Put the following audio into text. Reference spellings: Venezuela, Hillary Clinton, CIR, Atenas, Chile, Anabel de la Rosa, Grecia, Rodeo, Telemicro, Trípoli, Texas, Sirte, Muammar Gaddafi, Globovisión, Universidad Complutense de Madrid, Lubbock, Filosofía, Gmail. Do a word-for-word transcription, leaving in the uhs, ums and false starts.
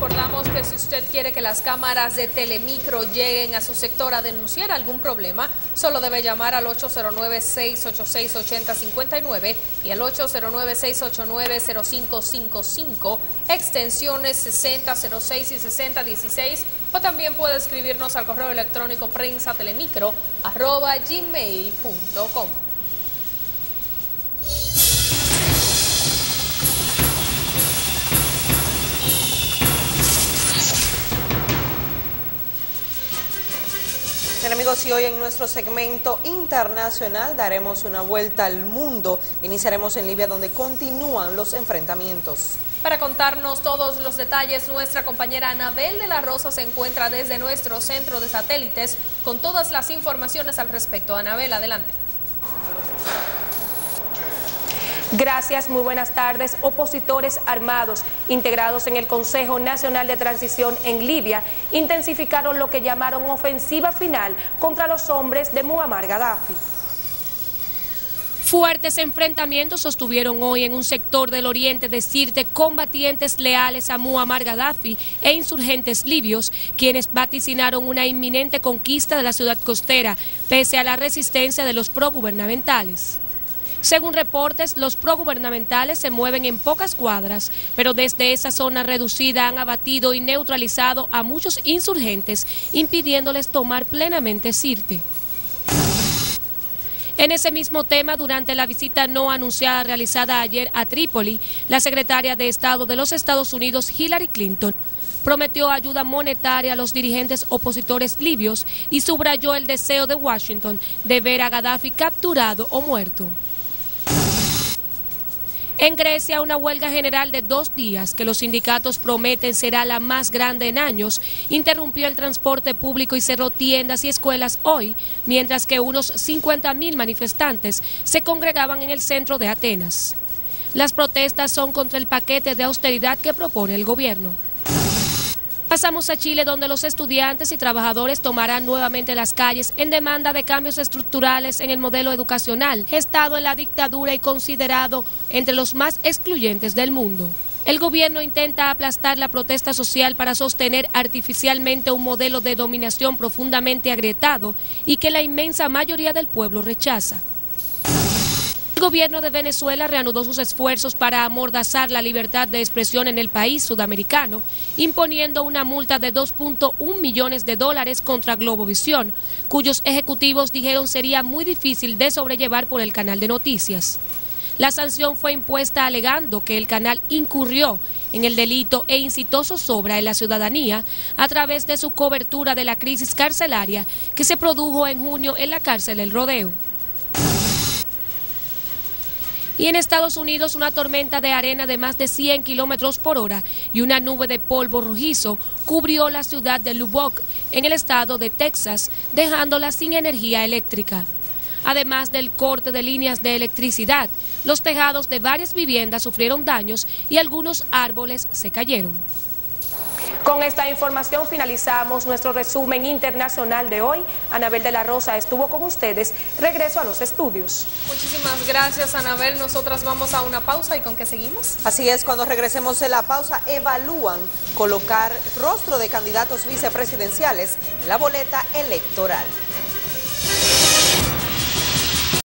recordamos que si usted quiere que las cámaras de Telemicro lleguen a su sector a denunciar algún problema, solo debe llamar al ocho cero nueve, seis ocho seis, ocho cero cinco nueve y al ocho cero nueve, seis ocho nueve, cero cinco cinco cinco, extensiones sesenta cero seis y sesenta dieciséis, o también puede escribirnos al correo electrónico prensa telemicro arroba gmail punto com. Bien, amigos, y hoy en nuestro segmento internacional daremos una vuelta al mundo. Iniciaremos en Libia, donde continúan los enfrentamientos. Para contarnos todos los detalles, nuestra compañera Anabel de la Rosa se encuentra desde nuestro centro de satélites con todas las informaciones al respecto. Anabel, adelante. Gracias, muy buenas tardes. Opositores armados integrados en el Consejo Nacional de Transición en Libia intensificaron lo que llamaron ofensiva final contra los hombres de Muammar Gaddafi. Fuertes enfrentamientos sostuvieron hoy en un sector del oriente de Sirte combatientes leales a Muammar Gaddafi e insurgentes libios, quienes vaticinaron una inminente conquista de la ciudad costera, pese a la resistencia de los progubernamentales. Según reportes, los progubernamentales se mueven en pocas cuadras, pero desde esa zona reducida han abatido y neutralizado a muchos insurgentes, impidiéndoles tomar plenamente Sirte. En ese mismo tema, durante la visita no anunciada realizada ayer a Trípoli, la secretaria de Estado de los Estados Unidos, Hillary Clinton, prometió ayuda monetaria a los dirigentes opositores libios y subrayó el deseo de Washington de ver a Gaddafi capturado o muerto. En Grecia, una huelga general de dos días, que los sindicatos prometen será la más grande en años, interrumpió el transporte público y cerró tiendas y escuelas hoy, mientras que unos cincuenta mil manifestantes se congregaban en el centro de Atenas. Las protestas son contra el paquete de austeridad que propone el gobierno. Pasamos a Chile, donde los estudiantes y trabajadores tomarán nuevamente las calles en demanda de cambios estructurales en el modelo educacional, gestado en la dictadura y considerado entre los más excluyentes del mundo. El gobierno intenta aplastar la protesta social para sostener artificialmente un modelo de dominación profundamente agrietado y que la inmensa mayoría del pueblo rechaza. El gobierno de Venezuela reanudó sus esfuerzos para amordazar la libertad de expresión en el país sudamericano, imponiendo una multa de dos punto uno millones de dólares contra Globovisión, cuyos ejecutivos dijeron sería muy difícil de sobrellevar por el canal de noticias. La sanción fue impuesta alegando que el canal incurrió en el delito e incitó zozobra en la ciudadanía a través de su cobertura de la crisis carcelaria que se produjo en junio en la cárcel El Rodeo. Y en Estados Unidos, una tormenta de arena de más de cien kilómetros por hora y una nube de polvo rojizo cubrió la ciudad de Lubbock, en el estado de Texas, dejándola sin energía eléctrica. Además del corte de líneas de electricidad, los tejados de varias viviendas sufrieron daños y algunos árboles se cayeron. Con esta información finalizamos nuestro resumen internacional de hoy. Anabel de la Rosa estuvo con ustedes. Regreso a los estudios. Muchísimas gracias, Anabel. Nosotras vamos a una pausa. ¿Y con qué seguimos? Así es, cuando regresemos de la pausa, evalúan colocar rostro de candidatos vicepresidenciales en la boleta electoral.